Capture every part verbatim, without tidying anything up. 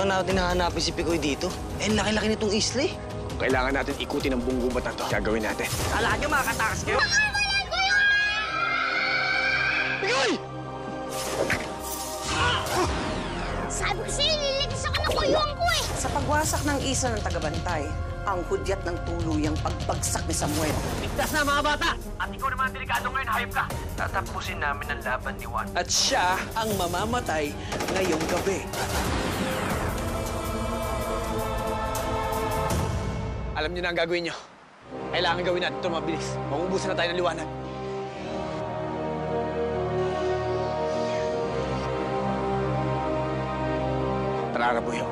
naman natin nahanapin si Picoy dito. Eh, laki-laki nitong isla eh. Kailangan natin ikutin ang buong gubat na to. Gagawin natin. Alaan nyo, makakatakas kayo! Makabalan ko yun! Picoy! Sabi ko sa'yo, nililigis ako ng kuyuan ko eh! Sa pagwasak ng isa ng tagabantay, ang hudyat ng tuluyang pagpagsak ni Samuel. Ligtas na mga bata! At ikaw naman delikado ngayon, hayop ka! Tatapusin namin ang laban ni Juan. At siya ang mamamatay ngayong gabi. Alam niyo na ang gagawin niyo. Kailangan gawin natin ito mabilis. Magubusan na tayo ng liwanag. Tara, Rabuyo.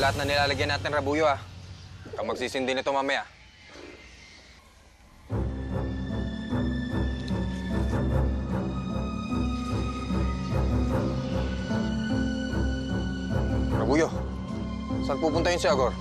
Lahat na nilalagyan natin, Rabuyo, ah. Ikaw magsisindi nito mamaya. Rabuyo, saan pupunta yun si Agor?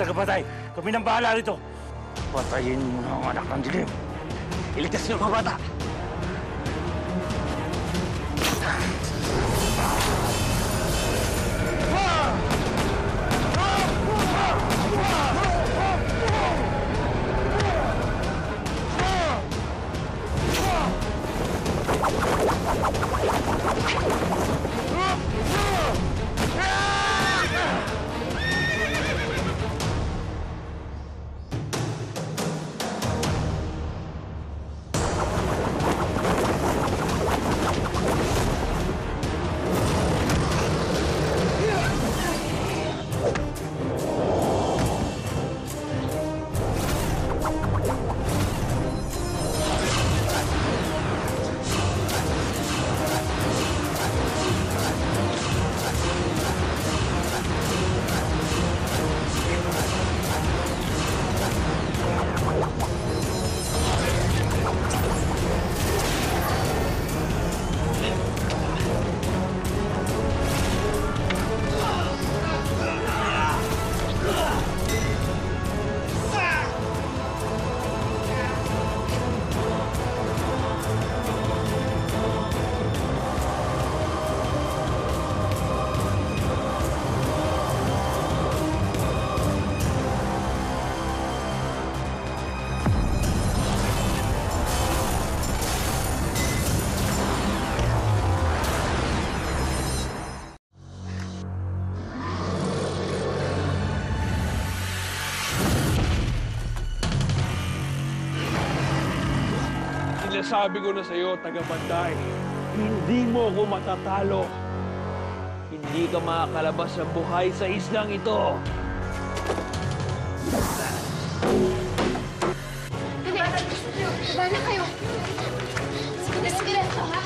tagapatay. Kami nang bahala rito. Patayin mo na ang anak ng dilim. Iligtas niyo mga bata. Sabi ko na sa'yo, taga-bantay, hindi mo ko matatalo. Hindi ka makakalabas ng buhay sa islang ito. Anak, taba na kayo. Sige na, sige na ito, ha?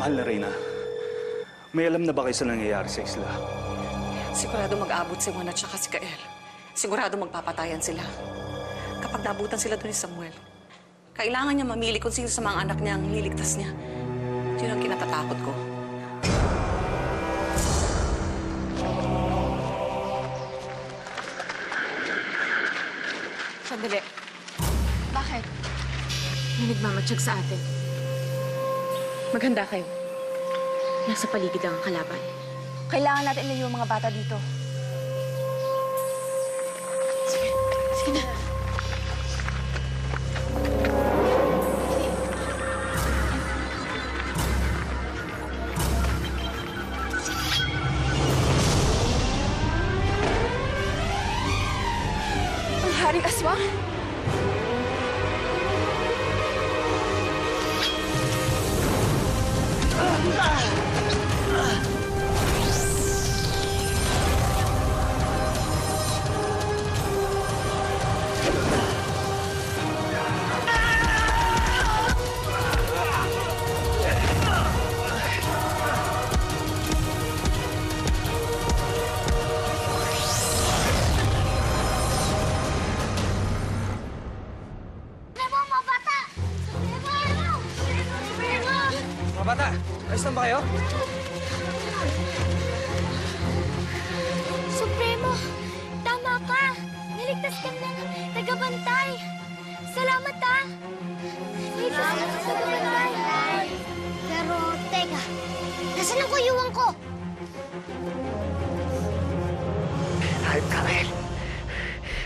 Mahal na Reyna, may alam na ba kayo sa nangyayari sa isla? Sigurado mag-abot si Juan at saka si Kael. Sigurado magpapatayan sila. Kapag nabutan sila doon ni Samuel, kailangan niya mamili kung sino sa mga anak niya ang liligtas niya. Yun ang kinatatakot ko. Sandali. Bakit? May nagmamatsyag sa atin. Maghanda kayo. Nasa paligid lang ang kalaban. Kailangan natin ilayo ang mga bata dito. Sige. Sige na. Ang Haring Aswang?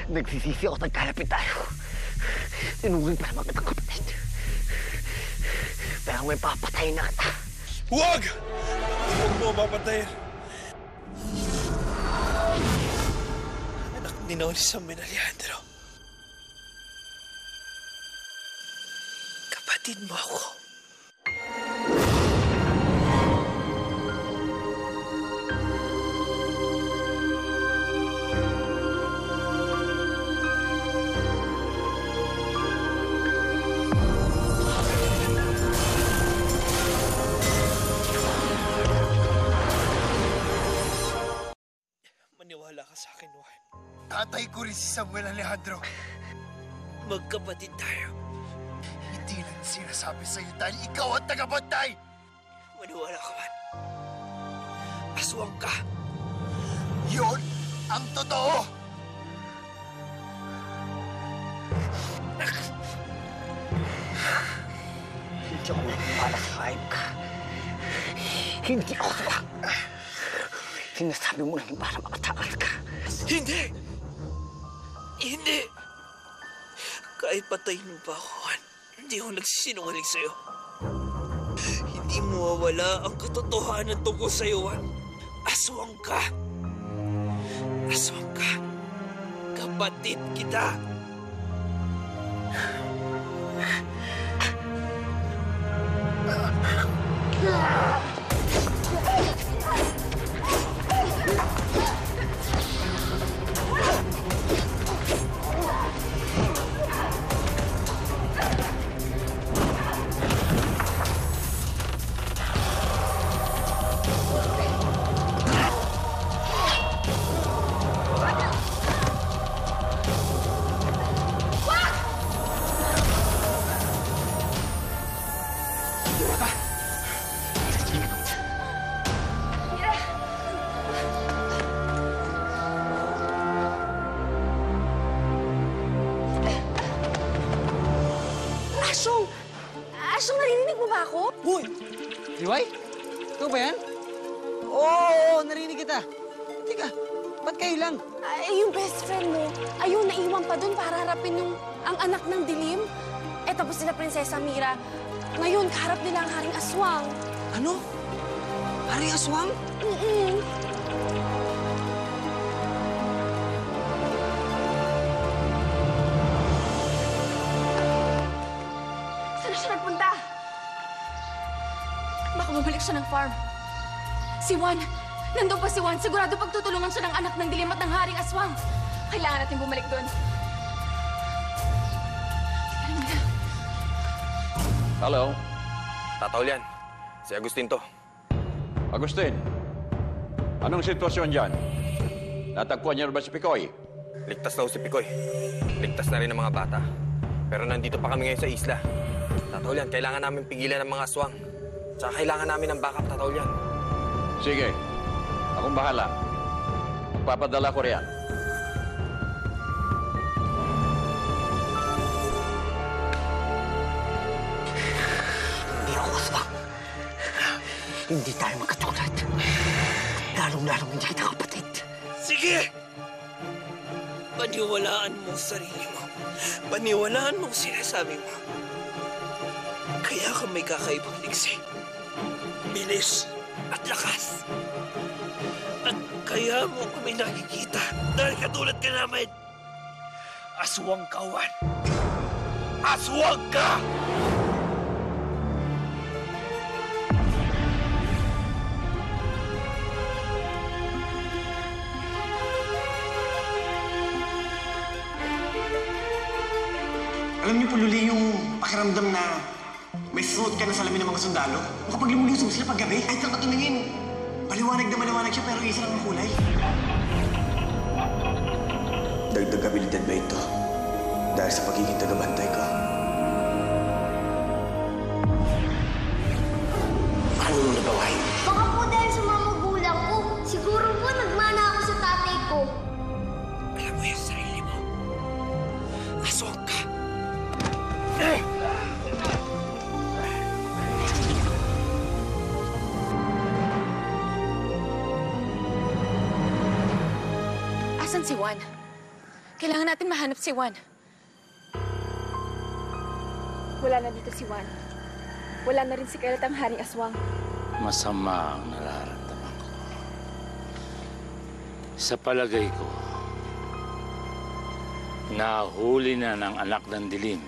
Nagsisisi ako, nagkalapit tayo. Tinungin pa naman kitang kapatid. Pero may papatayin na kita. Huwag! Huwag mo papatayin. Anak ni Nolis ang Menaliandro. Kapatid mo ako. Tatay ko rin si Samuel Alejandro. Magkapatid tayo. Hindi lang sinasabi sa'yo dahil ikaw ang tagabantay. Maniwala ka man. Aswang ka. Yun ang totoo. Hindi ako magpapalasahib ka. Hindi ako aswang. Sinasabi mo lang para makatakas ka. Hindi! Hindi! Kahit patayin mo pa ako, Juan, hindi ako nagsisinungaling sa'yo. Hindi mawawala ang katotohanan tungkol sa'yo, Juan. Aswang ka! Aswang ka! Kapatid kita! Samira, ngayon kaharap nila ang Haring Aswang. Ano? Haring Aswang? Mm-mm. Saan siya nagpunta? Baka bumalik siya ng farm. Si Juan, nandun pa si Juan. Sigurado pagtutulungan siya ng anak ng dilim at ng Haring Aswang. Kailangan natin bumalik doon. Hello. Tatolian, si Agustin to. Agustin, anong sitwasyon dyan? Natagpuan niyo ba si Picoy? Ligtas daw si Picoy. Ligtas na rin ang mga bata. Pero nandito pa kami ngayon sa isla. Tatolian, kailangan namin pigilan ang mga aswang. Tsaka kailangan namin ng backup, Tatolian. Sige. Akong bahala. Magpapadala ko riyan. Hindi tayo magkatulad. Lalong-lalong hindi kita kapatid. Sige! Paniwalaan mo sarili mo. Paniwalaan mo sinasabi mo. Kaya ka may kakaibang ligsi. Bilis at lakas. At kaya mo kami nakikita dahil katulad ka namin. Aswang ka, Juan. Aswang ka! Alam niyo, Pululi, yung pakiramdam na may suot ka na salamin ng mga sundalo? Kapag lumulusong sila paggabi, kahit lang katuningin, paliwanag na maliwanag siya pero isa lang ang kulay. Dagdag abilidad ba ito dahil sa pagiging tagabantay ko? Ano yung nabawahin? Baka po dahil sa mga magulang ko, siguro po nagmana ako sa tatay ko. Alam mo yung sarili mo? Aswang ka! Asan si Juan? Kailangan natin mahanap si Juan. Wala na dito si Juan. Wala na rin si Kael at ang Haring Aswang. Masama ang nararamdaman ko. Sa palagay ko, nahuli na ng anak ng dilim.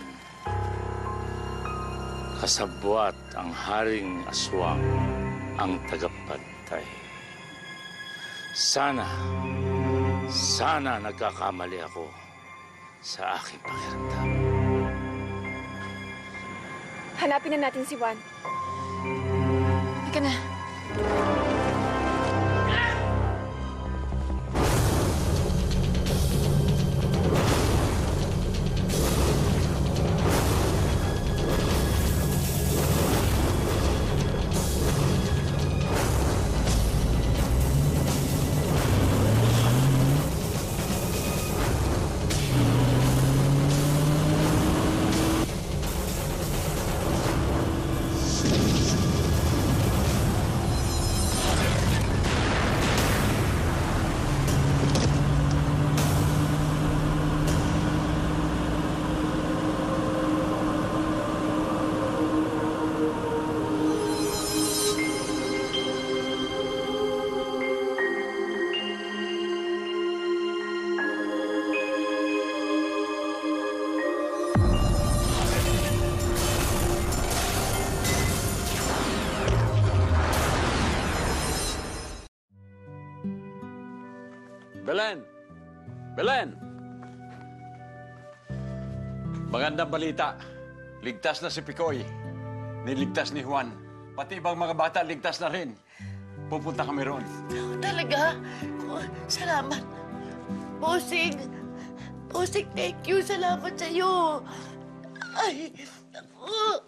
Kasabwat ang Haring Aswang ang tagapantay. Sana, sana nagkakamali ako sa aking pakiramdam. Hanapin na natin si Juan. Ika na. Belen! Belen! Magandang balita. Ligtas na si Picoy. Niligtas ni Juan. Pati ibang mga bata, ligtas na rin. Pupunta kami roon. Talaga? Salamat. Bosing. Bosing, thank you. Salamat sa'yo. Ay, ako.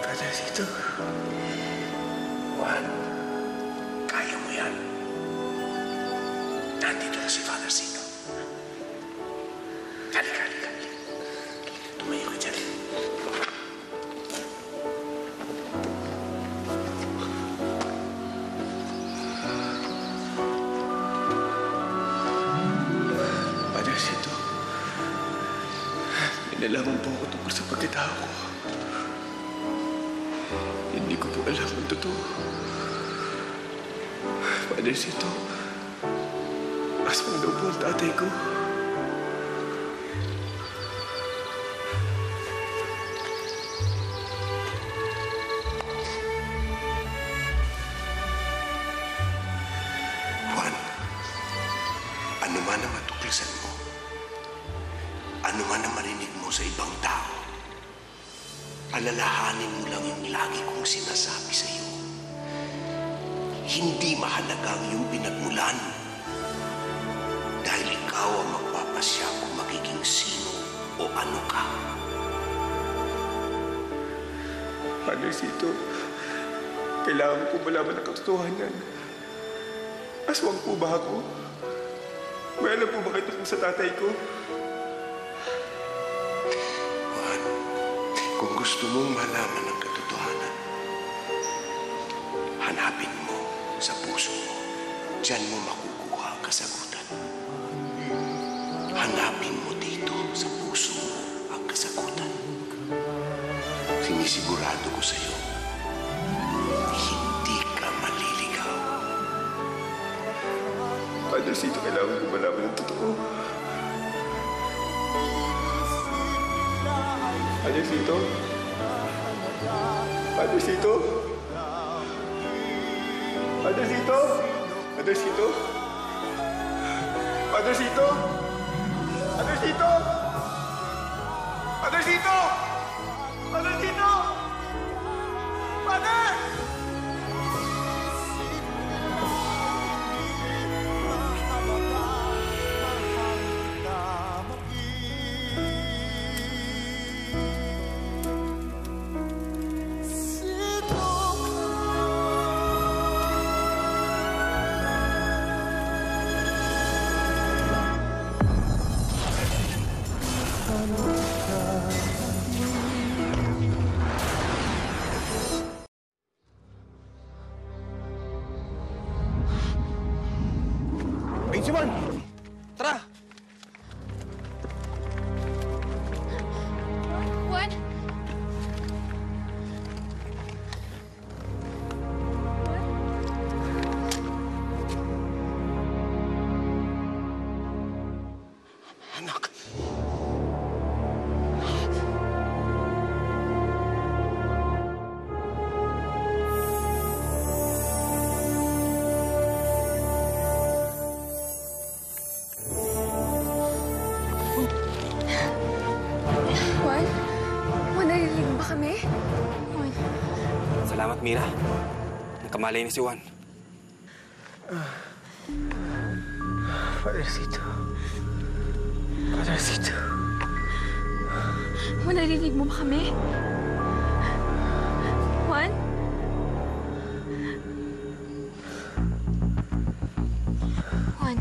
Father Cito, Juan, kaya mo yan. Nandito na si Father Cito. Halika, halika, halika. Tumayo ka dyan. Father Cito, inalaman po ako tungkol sa pagkatao ko. Hindi ko po alam ang totoo. Father Cito, aswang daw po ang tatay ko. Juan, ano man ang matuklasan mo, ano man ang marinig mo sa ibang tao, alalahanin mo lang yung lagi kong sinasabi sa iyo. Hindi mahalagang yung pinagmulan. Dahil ikaw ang magpapasya kung magiging sino o ano ka. Father Cito, kailangan ko malaman ang katotohanan. Aswang po ba ako? May alam po ba kayo tungkol sa tatay ko? Kung gusto mong malaman ang katotohanan, hanapin mo sa puso mo. Diyan mo makukuha ang kasagutan. Hanapin mo dito sa puso mo ang kasagutan. Sinisigurado ko sa iyo, hindi ka maliligaw. Father Cito, kailangan ko malaman ang totoo. Padre Cito? Padre Cito? Padre Cito? Padre Cito? Padre Cito? Father Cito! Father Cito! Father Cito! Father! Salamat, Mira. Nakamalay na si Juan. Uh, Father Cito. Father Cito. Juan, narinig mo ba kami? Juan? Juan.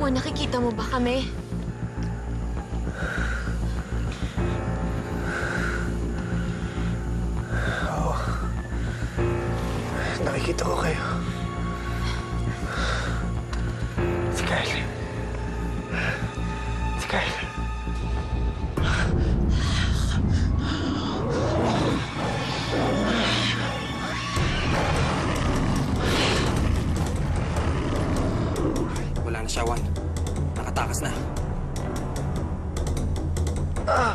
Juan, nakikita mo ba kami? Nakikita ko kayo. Si Kael. Si Kael. Wala na siya, Juan. Nakatakas na. Ah!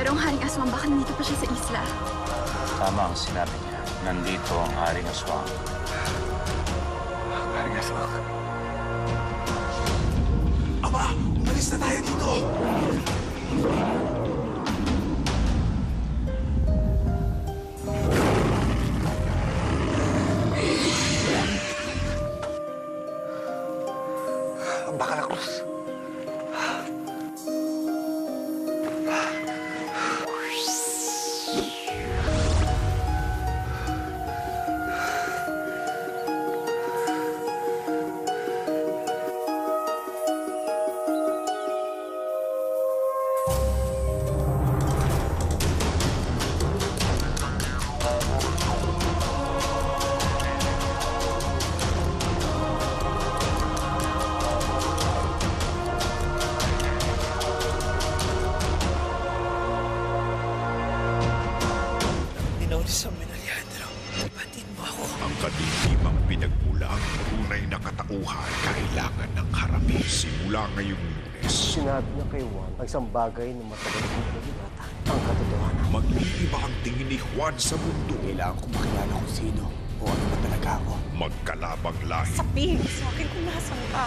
Pero ang Haring Aswang, baka nandito pa siya sa isla. Tama ang sinabi niya. Nandito ang Haring Aswang. Haring Aswang. Aba! Umalis na tayo dito! Ang baka na Cruz. Isang bagay na matagal ng pagkakita, ang katotohanan. Mag-iiba ang tingin ni Juan sa mundo. Kailangan kong makilala kung sino o ano ba talaga ako. Magkalabang lahi. Sabihin sa akin kung nasaan ka.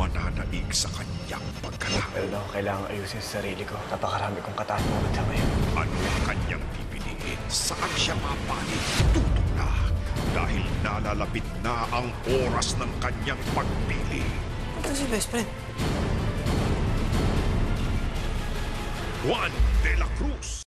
Mananaig sa kanyang pagkalahan. Pero na kailangan ayusin sa sarili ko. Napakarami kong katatakutan sa ngayon. Ano ang kanyang pipiliin? Saan siya mapalit? Tutok na. Dahil nalalapit na ang oras ng kanyang pagpili. Ano si best friend? Juan de la Cruz.